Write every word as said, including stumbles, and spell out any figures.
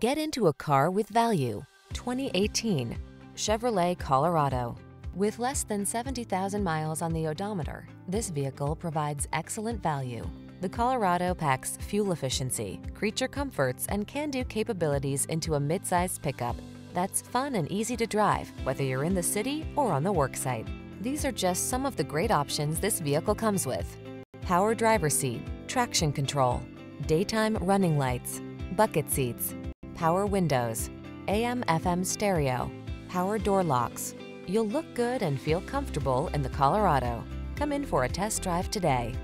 Get into a car with value. twenty eighteen Chevrolet Colorado. With less than seventy thousand miles on the odometer, this vehicle provides excellent value. The Colorado packs fuel efficiency, creature comforts, and can-do capabilities into a mid-sized pickup that's fun and easy to drive, whether you're in the city or on the worksite. These are just some of the great options this vehicle comes with: power driver's seat, traction control, daytime running lights, bucket seats, power windows, A M F M stereo, power door locks. You'll look good and feel comfortable in the Colorado. Come in for a test drive today.